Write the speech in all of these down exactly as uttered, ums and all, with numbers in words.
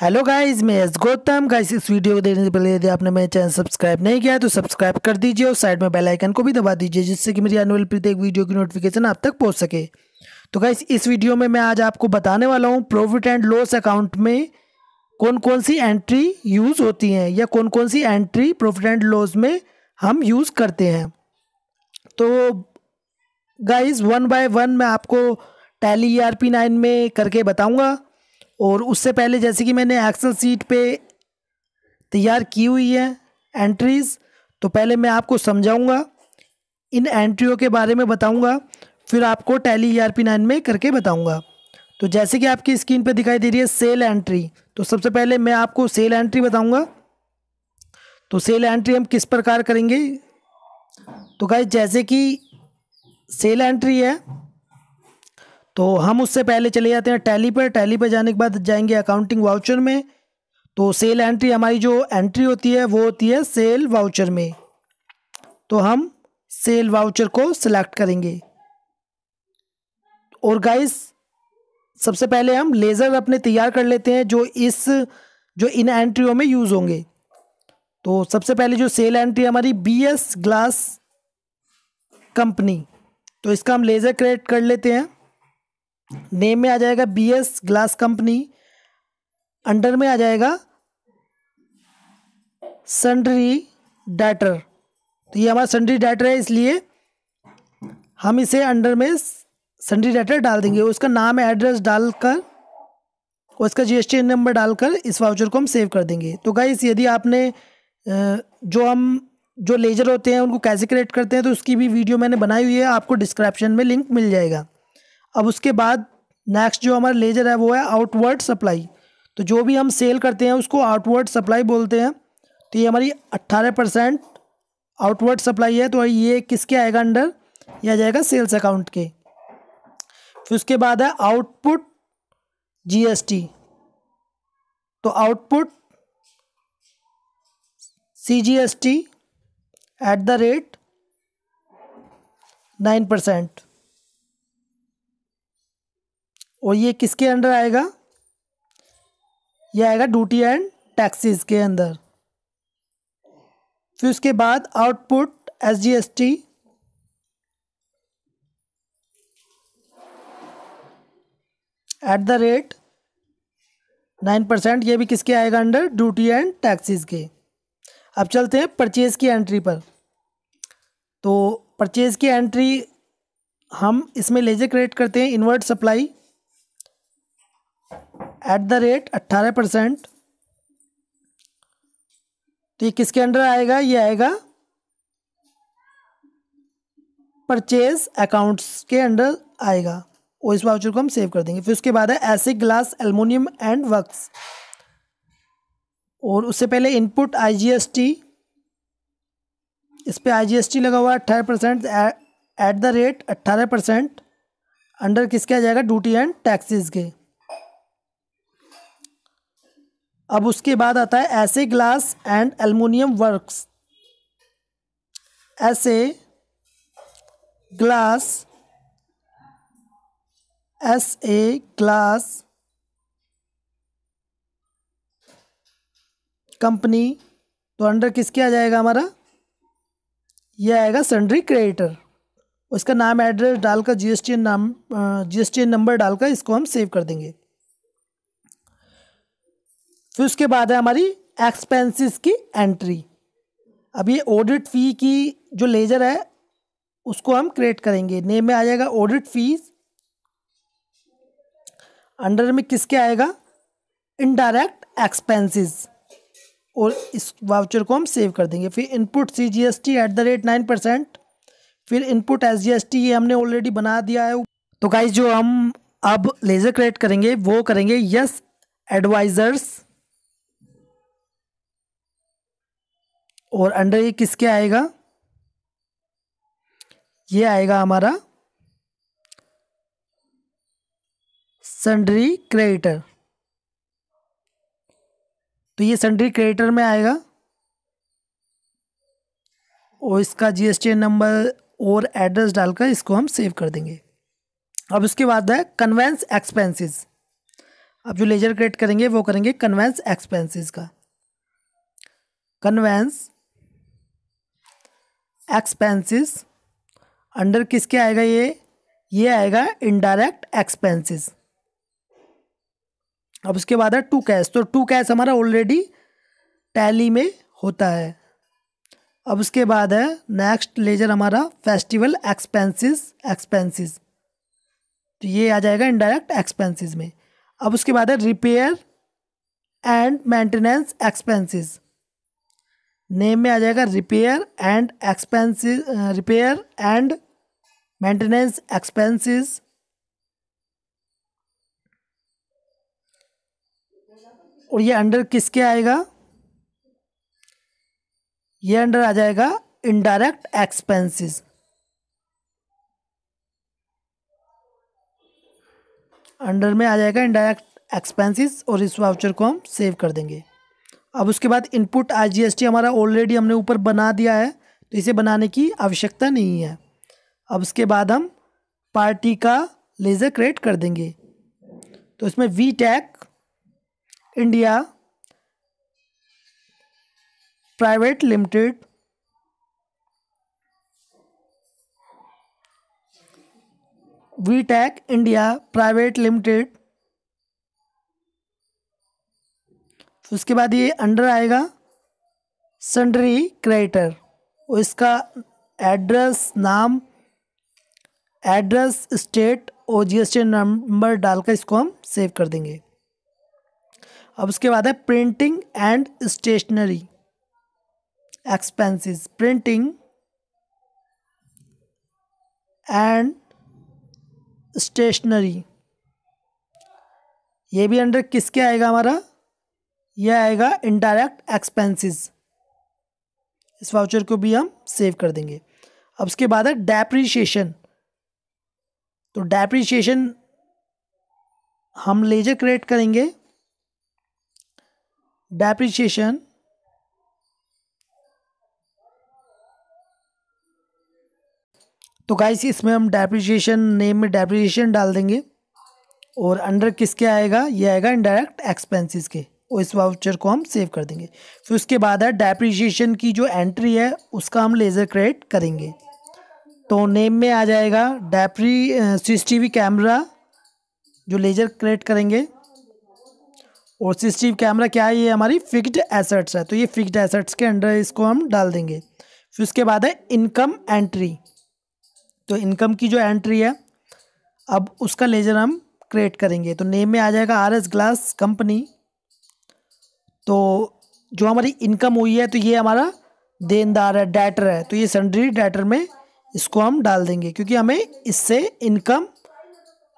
Hello guys, मैं S Gautam. Guys इस video को देखने से पहले यदि आपने मेरे चैनल सब्सक्राइब नहीं किया है तो सब्सक्राइब कर दीजिए और साइड में बेल आइकन को भी दबा दीजिए, जिससे कि मेरी आने वाली प्रत्येक वीडियो की नोटिफिकेशन आप तक पहुंच सके। तो गाइस इस वीडियो में मैं आज आपको बताने वाला हूँ प्रॉफिट एंड लॉस अकाउंट में कौन कौन सी एंट्री यूज़ होती हैं या कौन कौन सी एंट्री प्रॉफिट एंड लॉस में हम यूज़ करते हैं। तो गाइस वन बाय वन मैं आपको Tally E R P nine में करके बताऊँगा। और उससे पहले जैसे कि मैंने एक्सेल सीट पे तैयार की हुई है एंट्रीज़, तो पहले मैं आपको समझाऊंगा, इन एंट्रियों के बारे में बताऊंगा, फिर आपको Tally E R P nine में करके बताऊंगा। तो जैसे कि आपकी स्क्रीन पे दिखाई दे रही है सेल एंट्री, तो सबसे पहले मैं आपको सेल एंट्री बताऊंगा। तो सेल एंट्री हम किस प्रकार करेंगे, तो गाइस जैसे कि सेल एंट्री है तो हम उससे पहले चले जाते हैं टैली पर। टैली पर जाने के बाद जाएंगे अकाउंटिंग वाउचर में। तो सेल एंट्री हमारी जो एंट्री होती है वो होती है सेल वाउचर में, तो हम सेल वाउचर को सिलेक्ट करेंगे। और गाइस सबसे पहले हम लेज़र अपने तैयार कर लेते हैं जो इस जो इन एंट्रियों में यूज़ होंगे। तो सबसे पहले जो सेल एंट्री हमारी बी एस ग्लास कंपनी, तो इसका हम लेज़र क्रिएट कर लेते हैं। नेम में आ जाएगा B S glass company, under में आ जाएगा सन्ड्री डाटर। तो ये हमारा सन्ड्री डाटर है, इसलिए हम इसे अंडर में सन्ड्री डाटर डाल देंगे। उसका नाम एड्रेस डालकर और इसका जी एस टी नंबर डालकर इस वाउचर को हम सेव कर देंगे। तो गाइस यदि आपने जो हम जो लेजर होते हैं उनको कैसे क्रिएट करते हैं तो उसकी भी वीडियो मैंने बनाई हुई है, आपको डिस्क्रिप्शन में लिंक मिल जाएगा। अब उसके बाद नेक्स्ट जो हमारा लेजर है वो है आउटवर्ड सप्लाई। तो जो भी हम सेल करते हैं उसको आउटवर्ड सप्लाई बोलते हैं। तो ये हमारी अट्ठारह परसेंट आउटवर्ड सप्लाई है, तो ये किसके आएगा अंडर, ये आ जाएगा सेल्स अकाउंट के। फिर उसके बाद है आउटपुट जी एस टी, तो output C G S T at the rate nine percent, और ये किसके अंडर आएगा, ये आएगा ड्यूटी एंड टैक्सेस के अंदर। फिर उसके बाद output S G S T at the rate nine percent, ये भी किसके आएगा अंडर, ड्यूटी एंड टैक्सेस के। अब चलते हैं परचेज़ की एंट्री पर। तो परचेज़ की एंट्री हम इसमें लेजर क्रिएट करते हैं inward supply at the rate अट्ठारह परसेंट, तो ये किसके अंडर आएगा, ये आएगा परचेज अकाउंट्स के अंडर आएगा, और इस वाउचर को हम सेव कर देंगे। फिर उसके बाद है S A glass aluminium and works, और उससे पहले input I G S T, इस पर आई जी एस टी लगा हुआ है अट्ठारह परसेंट, एट द रेट अट्ठारह परसेंट अंडर किसके आ जाएगा, ड्यूटी एंड टैक्सेस के। अब उसके बाद आता है S A glass and aluminium works, S A glass S A glass company, तो अंडर किसके आ जाएगा हमारा, यह आएगा सन्ड्री क्रिएटर। उसका नाम एड्रेस डालकर जीएसटी नाम जीएसटी नंबर डालकर इसको हम सेव कर देंगे। फिर उसके बाद है हमारी एक्सपेंसेस की एंट्री। अब ये ऑडिट फ़ी की जो लेजर है उसको हम क्रिएट करेंगे। नेम में आ जाएगा ऑडिट फीस, अंडर में किसके आएगा, इनडायरेक्ट एक्सपेंसेस, और इस वाउचर को हम सेव कर देंगे। फिर input C G S T at the rate nine percent, फिर input S G S T ये हमने ऑलरेडी बना दिया है। तो गाइस जो हम अब लेजर क्रिएट करेंगे वो करेंगे यस एडवाइजर्स, और अंडर ये किसके आएगा, ये आएगा हमारा सन्ड्री क्रिएटर। तो ये सन्ड्री क्रिएटर में आएगा, और इसका जीएसटी नंबर और एड्रेस डालकर इसको हम सेव कर देंगे। अब उसके बाद है कन्वेंस एक्सपेंसेस। अब जो लेजर क्रिएट करेंगे वो करेंगे कन्वेंस एक्सपेंसेस का। कन्वेंस एक्सपेंसेस अंडर किसके आएगा, ये ये आएगा इनडायरेक्ट एक्सपेंसेस। अब उसके बाद है टू कैश, तो टू कैश हमारा ऑलरेडी टैली में होता है। अब उसके बाद है नेक्स्ट लेजर हमारा फेस्टिवल एक्सपेंसेस एक्सपेंसेस तो ये आ जाएगा इनडायरेक्ट एक्सपेंसेस में। अब उसके बाद है repair and maintenance expenses, name में आ जाएगा repair and expenses, repair and maintenance expenses. और ये अंडर किसके आएगा, ये अंडर आ जाएगा इनडायरेक्ट एक्सपेंसेस। अंडर में आ जाएगा इनडायरेक्ट एक्सपेंसेस और इस वाउचर को हम सेव कर देंगे। अब उसके बाद input I G S T हमारा ऑलरेडी हमने ऊपर बना दिया है तो इसे बनाने की आवश्यकता नहीं है। अब उसके बाद हम पार्टी का लेजर क्रिएट कर देंगे, तो इसमें Vtech India Private Limited Vtech India Private Limited उसके बाद ये अंडर आएगा सन्डरी क्रिएटर और इसका एड्रेस, नाम, एड्रेस, स्टेट और जीएसटी नंबर डालकर इसको हम सेव कर देंगे। अब उसके बाद है printing and stationery expenses, printing and stationery ये भी अंडर किसके आएगा हमारा, यह आएगा इनडायरेक्ट एक्सपेंसेस। इस वाउचर को भी हम सेव कर देंगे। अब उसके बाद है डेप्रीशिएशन, तो डेप्रीशिएशन हम लेजर क्रिएट करेंगे। डेप्रीशिएशन तो गाइस इसमें हम डेप्रीशिएशन नेम में डेप्रीशिएशन डाल देंगे और अंडर किसके आएगा, ये आएगा इनडायरेक्ट एक्सपेंसेस के और इस वाउचर को हम सेव कर देंगे। फिर उसके बाद है डेप्रीशिएशन की जो एंट्री है उसका हम लेजर क्रिएट करेंगे, तो नेम में आ जाएगा डेप्री सीसीटीवी कैमरा जो लेजर क्रिएट करेंगे। और सीसीटीवी कैमरा क्या है, ये हमारी फिक्स्ड एसेट्स है तो ये फिक्स्ड एसेट्स के अंडर इसको हम डाल देंगे। फिर उसके बाद है इनकम एंट्री, तो इनकम की जो एंट्री है अब उसका लेजर हम क्रिएट करेंगे, तो नेम में आ जाएगा आरएस ग्लास कंपनी। तो जो हमारी इनकम हुई है तो ये हमारा देनदार है, डेटर है, तो ये सन्ड्री डेटर में इसको हम डाल देंगे क्योंकि हमें इससे इनकम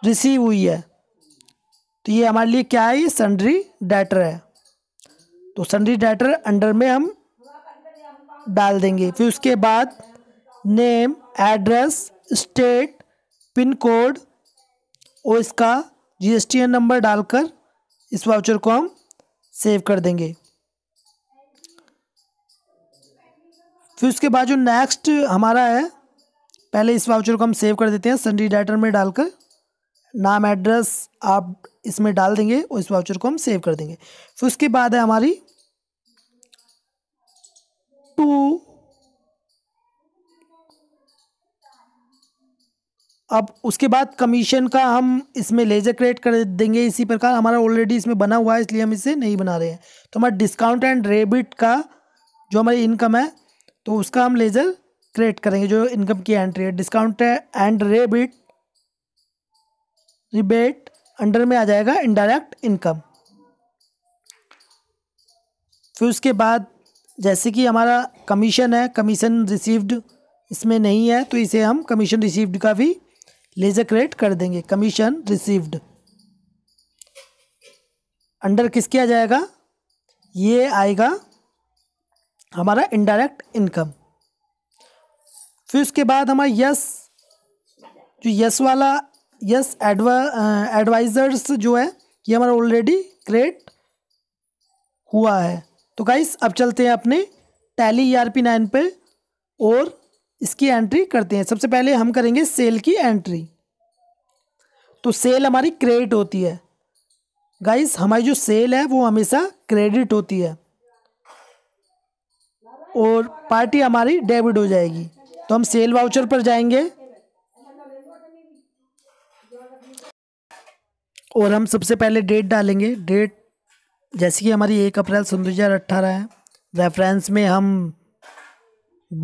रिसीव हुई है, तो ये हमारे लिए क्या है, ये सन्ड्री डेटर है, तो सन्ड्री डेटर अंडर में हम डाल देंगे। फिर उसके बाद name, address, state, pin code और इसका जीएसटीएन नंबर डालकर इस वाउचर को हम सेव कर देंगे। फिर उसके बाद जो नेक्स्ट हमारा है, पहले इस वाउचर को हम सेव कर देते हैं सन्ड्री डेटर में डालकर, नाम, एड्रेस आप इसमें डाल देंगे और इस वाउचर को हम सेव कर देंगे। फिर उसके बाद है हमारी टू, अब उसके बाद कमीशन का हम इसमें लेजर क्रिएट कर देंगे, इसी प्रकार हमारा ऑलरेडी इसमें बना हुआ है इसलिए हम इसे नहीं बना रहे हैं। तो हमारा डिस्काउंट एंड रेबिट का जो हमारी इनकम है तो उसका हम लेजर क्रिएट करेंगे, जो इनकम की एंट्री है discount and rebate rebate under में आ जाएगा इनडायरेक्ट इनकम। फिर उसके बाद जैसे कि हमारा कमीशन है, कमीशन रिसीव्ड इसमें नहीं है तो इसे हम कमीशन रिसीव्ड का भी लेजर क्रिएट कर देंगे। कमीशन रिसीव्ड अंडर किसके आ जाएगा, ये आएगा हमारा इनडायरेक्ट इनकम। फिर उसके बाद हमारा यस, जो यस वाला यस एडवा एडवाइजर्स जो है ये हमारा ऑलरेडी क्रिएट हुआ है। तो गाइस अब चलते हैं अपने टैली ईआरपी नाइन पे और इसकी एंट्री करते हैं। सबसे पहले हम करेंगे सेल की एंट्री, तो सेल हमारी क्रिएट होती है गाइस हमारी जो सेल है वो हमेशा क्रेडिट होती है और पार्टी हमारी डेबिट हो जाएगी। तो हम सेल वाउचर पर जाएंगे और हम सबसे पहले डेट डालेंगे। डेट जैसे कि हमारी एक अप्रैल सन दो हज़ार अट्ठारह है। रेफरेंस में हम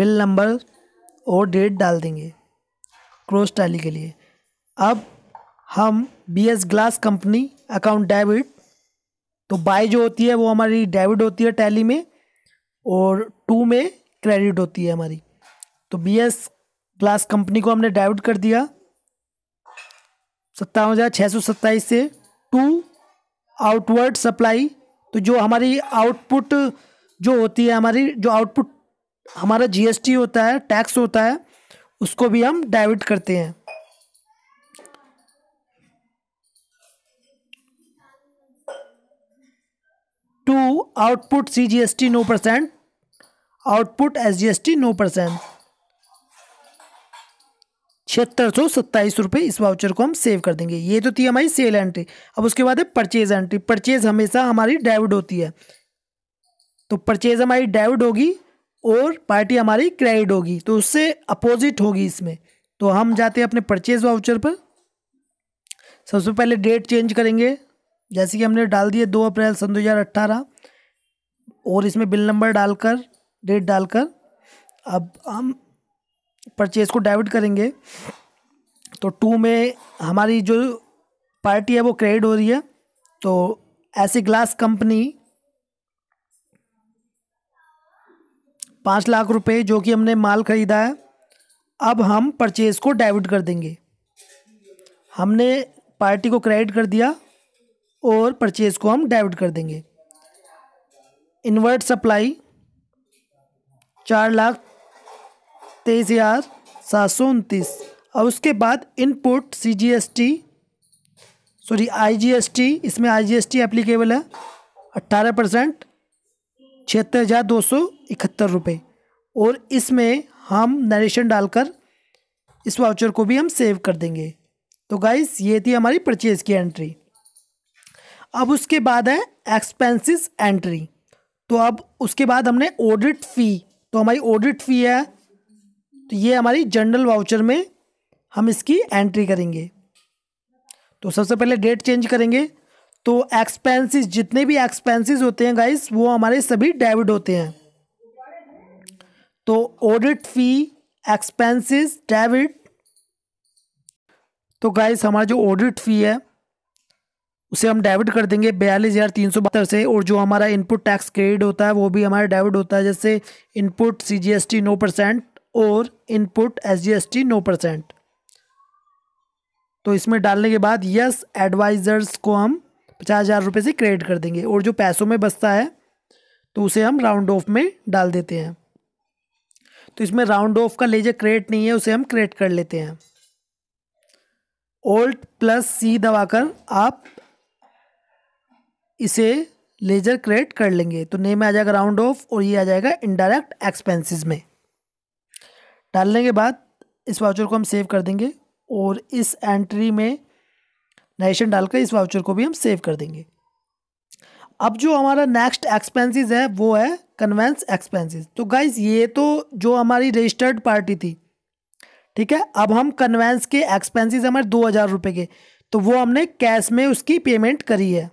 बिल नंबर और डेट डाल देंगे क्रॉस टाली के लिए। अब हम B S glass company account debit, तो बाय जो होती है वो हमारी डेबिट होती है टैली में और टू में क्रेडिट होती है हमारी। तो बी एस ग्लास कंपनी को हमने डेबिट कर दिया सत्तावन हज़ार छः सौ सत्ताईस से। टू आउटवर्ड सप्लाई, तो जो हमारी आउटपुट जो होती है, हमारी जो आउटपुट हमारा जीएसटी होता है, टैक्स होता है, उसको भी हम डेबिट करते हैं। टू आउटपुट सीजीएसटी नौ परसेंट, आउटपुट एसजीएसटी नौ परसेंट। छिहत्तर सौ सत्ताईस रुपये इस वाउचर को हम सेव कर देंगे। ये तो थी हमारी सेल एंट्री। अब उसके बाद है परचेज एंट्री। परचेज हमेशा हमारी डेबिट होती है, तो परचेज हमारी डेबिट होगी और पार्टी हमारी क्रेडिट होगी, तो उससे अपोजिट होगी इसमें। तो हम जाते हैं अपने परचेज वाउचर पर। सबसे पहले डेट चेंज करेंगे, जैसे कि हमने डाल दिए दो अप्रैल सन दो हज़ार अट्ठारह और इसमें बिल नंबर डालकर डेट डालकर अब हम परचेज को डेबिट करेंगे। तो टू में हमारी जो पार्टी है वो क्रेडिट हो रही है। तो ऐसी ग्लास कंपनी पाँच लाख रुपए जो कि हमने माल ख़रीदा है, अब हम परचेज को डेबिट कर देंगे। हमने पार्टी को क्रेडिट कर दिया और परचेज को हम डेबिट कर देंगे। इनवर्ट सप्लाई चार लाख तेईस हज़ार सात सौ उनतीस। और उसके बाद input C G S T sorry I G S T, इसमें I G S T applicable है अट्ठारह परसेंट छिहत्तर हज़ार दो सौ इकहत्तर रुपये। और इसमें हम नरेशन डालकर इस वाउचर को भी हम सेव कर देंगे। तो गाइस ये थी हमारी परचेज़ की एंट्री। अब उसके बाद है एक्सपेंसेस एंट्री। तो अब उसके बाद हमने ऑडिट फ़ी, तो हमारी ऑडिट फ़ी है, तो ये हमारी जनरल वाउचर में हम इसकी एंट्री करेंगे। तो सबसे पहले डेट चेंज करेंगे। तो एक्सपेंसेस, जितने भी एक्सपेंसेस होते हैं गाइस वो हमारे सभी डेबिट होते हैं। तो ऑडिट फी, एक्सपेंसेस डेबिट। तो गाइस हमारा जो ऑडिट फी है उसे हम डेबिट कर देंगे बयालीस हज़ार तीन सौ बहत्तर से। और जो हमारा इनपुट टैक्स क्रेडिट होता है वो भी हमारा डेबिट होता है, जैसे input C G S T नौ परसेंट और input S G S T नौ परसेंट। तो इसमें डालने के बाद यस एडवाइज़र्स को हम पचास हज़ार रुपये से क्रेडिट कर देंगे और जो पैसों में बचता है तो उसे हम राउंड ऑफ में डाल देते हैं। तो इसमें राउंड ऑफ का लेजर क्रेडिट नहीं है, उसे हम क्रेडिट कर लेते हैं। ऑल्ट प्लस सी दबाकर आप इसे लेजर क्रेडिट कर लेंगे। तो नेम में आ जाएगा राउंड ऑफ और ये आ जाएगा इनडायरेक्ट एक्सपेंसेस में। डालने के बाद इस वाउचर को हम सेव कर देंगे और इस एंट्री में नरेशन डालकर इस वाउचर को भी हम सेव कर देंगे। अब जो हमारा नेक्स्ट एक्सपेंसेस है वो है कन्वेंस एक्सपेंसेस। तो गाइज ये तो जो हमारी रजिस्टर्ड पार्टी थी, ठीक है। अब हम कन्वेंस के एक्सपेंसेस हमारे दो हज़ार रुपये के, तो वो हमने कैश में उसकी पेमेंट करी है।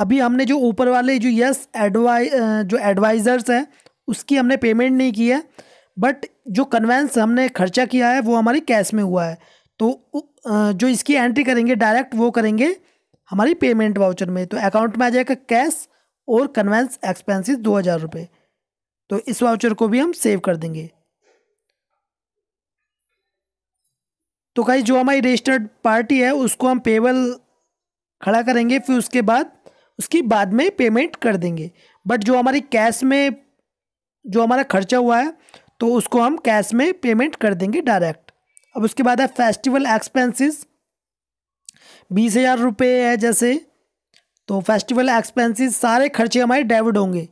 अभी हमने जो ऊपर वाले जो यस एडवाइ जो एडवाइज़र्स हैं उसकी हमने पेमेंट नहीं की है, बट जो कन्वेंस हमने खर्चा किया है वो हमारे कैश में हुआ है। तो जो इसकी एंट्री करेंगे डायरेक्ट वो करेंगे हमारी पेमेंट वाउचर में। तो अकाउंट में आ जाएगा कैश और कन्वेंस एक्सपेंसेस दो हज़ार रुपये। तो इस वाउचर को भी हम सेव कर देंगे। तो गाइस जो हमारी रजिस्टर्ड पार्टी है उसको हम पेबल खड़ा करेंगे, फिर उसके बाद उसकी बाद में पेमेंट कर देंगे। बट जो हमारी कैश में जो हमारा खर्चा हुआ है तो उसको हम कैश में पेमेंट कर देंगे डायरेक्ट। अब उसके बाद है फेस्टिवल एक्सपेंसेस, बीस हज़ार रुपये है जैसे। तो फेस्टिवल एक्सपेंसेस सारे खर्चे हमारे डेबिट होंगे,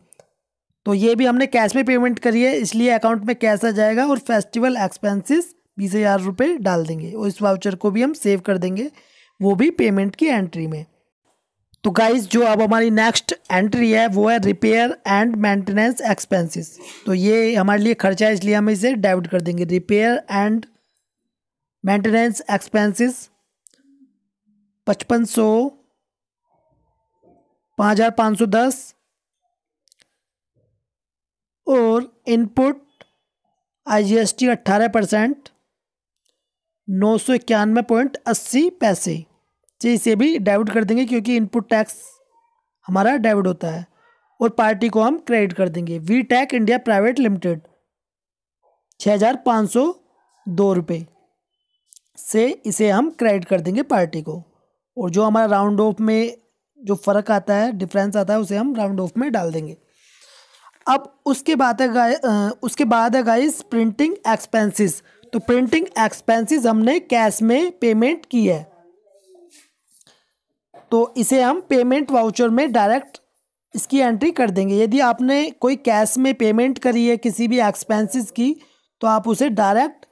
तो ये भी हमने कैश में पेमेंट करी है इसलिए अकाउंट में कैश आ जाएगा और फेस्टिवल एक्सपेंसेस बीस हज़ार रुपये डाल देंगे और इस वाउचर को भी हम सेव कर देंगे, वो भी पेमेंट की एंट्री में। तो गाइज जो अब हमारी नेक्स्ट एंट्री है वो है रिपेयर एंड मेंटेनेंस एक्सपेंसेस। तो ये हमारे लिए खर्चा है, इसलिए हम इसे डेबिट कर देंगे। रिपेयर एंड मेंटेनेंस एक्सपेंसेस पचपन सौ, पाँच हज़ार पाँच सौ दस और इनपुट आईजीएसटी अठारह परसेंट नौ सौ इक्यानवे पॉइंट अस्सी पैसे, इसे भी डेबिट कर देंगे क्योंकि इनपुट टैक्स हमारा डेबिट होता है, और पार्टी को हम क्रेडिट कर देंगे। वीटेक इंडिया प्राइवेट लिमिटेड छः हज़ार पाँच सौ दो रुपये से इसे हम क्रेडिट कर देंगे पार्टी को, और जो हमारा राउंड ऑफ में जो फ़र्क आता है, डिफरेंस आता है, उसे हम राउंड ऑफ में डाल देंगे। अब उसके बाद है गाइस उसके बाद है गाइस प्रिंटिंग एक्सपेंसेस। तो प्रिंटिंग एक्सपेंसेस हमने कैश में पेमेंट की है, तो इसे हम पेमेंट वाउचर में डायरेक्ट इसकी एंट्री कर देंगे। यदि आपने कोई कैश में पेमेंट करी है किसी भी एक्सपेंसेस की, तो आप उसे डायरेक्ट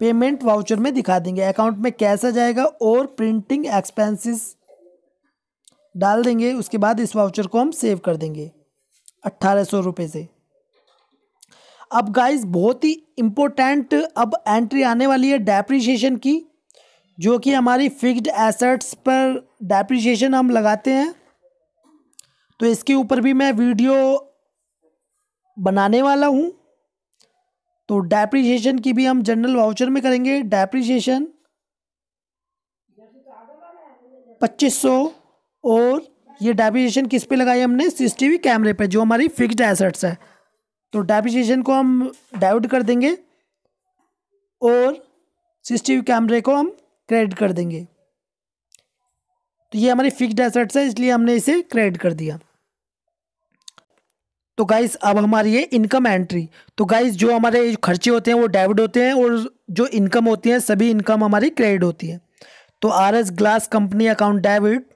पेमेंट वाउचर में दिखा देंगे, अकाउंट में कैश आ जाएगा और प्रिंटिंग एक्सपेंसेस डाल देंगे। उसके बाद इस वाउचर को हम सेव कर देंगे अट्ठारह सौ रुपये से। अब गाइस बहुत ही इम्पोर्टेंट अब एंट्री आने वाली है डेप्रीशिएशन की, जो कि हमारी फिक्स्ड एसेट्स पर डेप्रीशिएशन हम लगाते हैं, तो इसके ऊपर भी मैं वीडियो बनाने वाला हूं। तो डेप्रीशिएशन की भी हम जनरल वाउचर में करेंगे। डेप्रीशिएशन पच्चीस सौ, और ये डेप्रीशिएशन किस पे लगाई हमने? सीसीटीवी कैमरे पे, जो हमारी फिक्स्ड एसेट्स है, तो डेप्रीशिएशन को हम डेबिट कर देंगे और सीसीटीवी कैमरे को हम क्रेडिट कर देंगे। तो ये हमारी फिक्स्ड एसेट्स है, इसलिए हमने इसे क्रेडिट कर दिया। तो गाइस अब हमारी ये इनकम एंट्री। तो गाइस जो हमारे खर्चे होते हैं वो डेबिट होते हैं, और जो इनकम होती है सभी इनकम हमारी क्रेडिट होती है। तो RS glass company account debit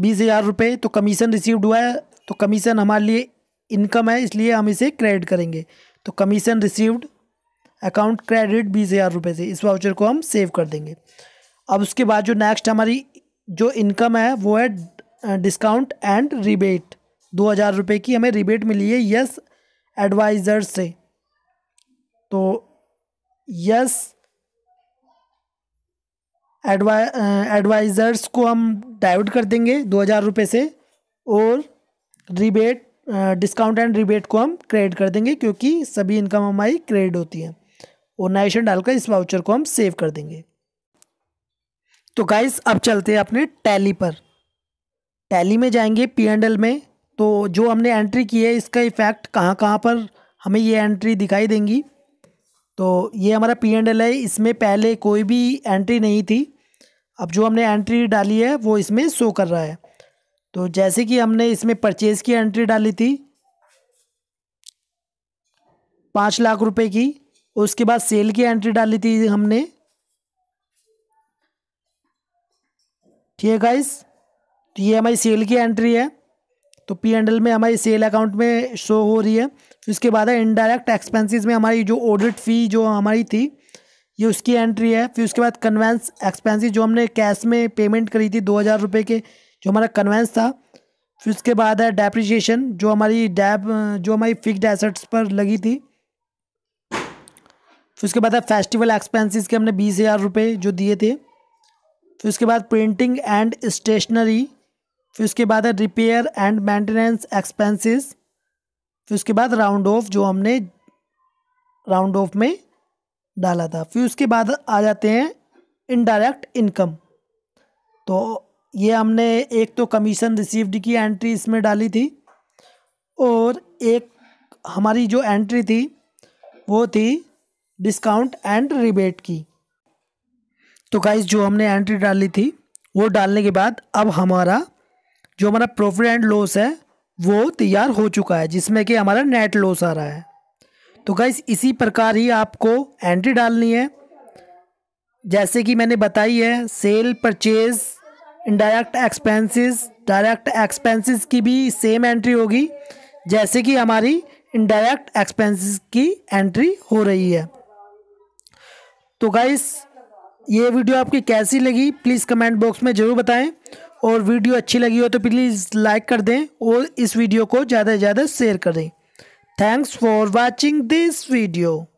बीस हज़ार रुपये, तो कमीशन रिसीव्ड हुआ है, तो कमीशन हमारे लिए इनकम है, इसलिए हम इसे क्रेडिट करेंगे। तो कमीशन रिसीव्ड अकाउंट क्रेडिट बीस हज़ार रुपये से, इस वाउचर को हम सेव कर देंगे। अब उसके बाद जो नेक्स्ट हमारी जो इनकम है वो है डिस्काउंट एंड रिबेट, दो हज़ार रुपये की हमें रिबेट मिली है यस एडवाइज़र्स से। तो यस एडवाइ एडवाइज़र्स को हम डाइवर्ट कर देंगे दो हज़ार रुपये से, और रिबेट डिस्काउंट एंड रिबेट को हम क्रेडिट कर देंगे क्योंकि सभी इनकम हमारी क्रेडिट होती है, और नाइशन डालकर इस वाउचर को हम सेव कर देंगे। तो गाइस अब चलते हैं अपने टैली पर। टैली में जाएंगे पी एंड एल में, तो जो हमने एंट्री की है इसका इफेक्ट कहाँ कहाँ पर हमें ये एंट्री दिखाई देंगी। तो ये हमारा पी एंड एल है, इसमें पहले कोई भी एंट्री नहीं थी, अब जो हमने एंट्री डाली है वो इसमें शो कर रहा है। तो जैसे कि हमने इसमें परचेज़ की एंट्री डाली थी पाँच लाख रुपए की, उसके बाद सेल की एंट्री डाली थी हमने, ठीक है गाइस। तो ये हमारी सेल की एंट्री है, तो पी एंड एल में हमारी सेल अकाउंट में शो हो रही है। उसके बाद है इनडायरेक्ट एक्सपेंसेस में हमारी जो ऑडिट फ़ी जो हमारी थी ये उसकी एंट्री है। फिर उसके बाद कन्वेंस एक्सपेंसेस जो हमने कैश में पेमेंट करी थी दो हज़ार रुपये के, जो हमारा कन्वेंस था। फिर उसके बाद है डेप्रिसिएशन, जो हमारी डेप जो हमारी फिक्स्ड एसेट्स पर लगी थी। फिर उसके बाद है फेस्टिवल एक्सपेंसेस के हमने बीस हज़ार रुपये जो दिए थे। फिर उसके बाद प्रिंटिंग एंड स्टेशनरी, फिर उसके बाद है रिपेयर एंड मेंटेनेंस एक्सपेंसेस, फिर उसके बाद राउंड ऑफ जो हमने राउंड ऑफ में डाला था। फिर उसके बाद आ जाते हैं इनडायरेक्ट इनकम। तो ये हमने एक तो कमीशन रिसीव्ड की एंट्री इसमें डाली थी, और एक हमारी जो एंट्री थी वो थी डिस्काउंट एंड रिबेट की। तो गाइस जो हमने एंट्री डाली थी वो डालने के बाद अब हमारा जो हमारा प्रॉफिट एंड लॉस है वो तैयार हो चुका है, जिसमें कि हमारा नेट लॉस आ रहा है। तो गाइस इसी प्रकार ही आपको एंट्री डालनी है, जैसे कि मैंने बताई है sale purchase indirect expenses, direct expenses की भी सेम एंट्री होगी जैसे कि हमारी इनडायरेक्ट एक्सपेंसेस की एंट्री हो रही है। तो गाइस ये वीडियो आपकी कैसी लगी प्लीज़ कमेंट बॉक्स में ज़रूर बताएं, और वीडियो अच्छी लगी हो तो प्लीज़ लाइक कर दें और इस वीडियो को ज़्यादा से ज़्यादा शेयर करें। Thanks for watching this video.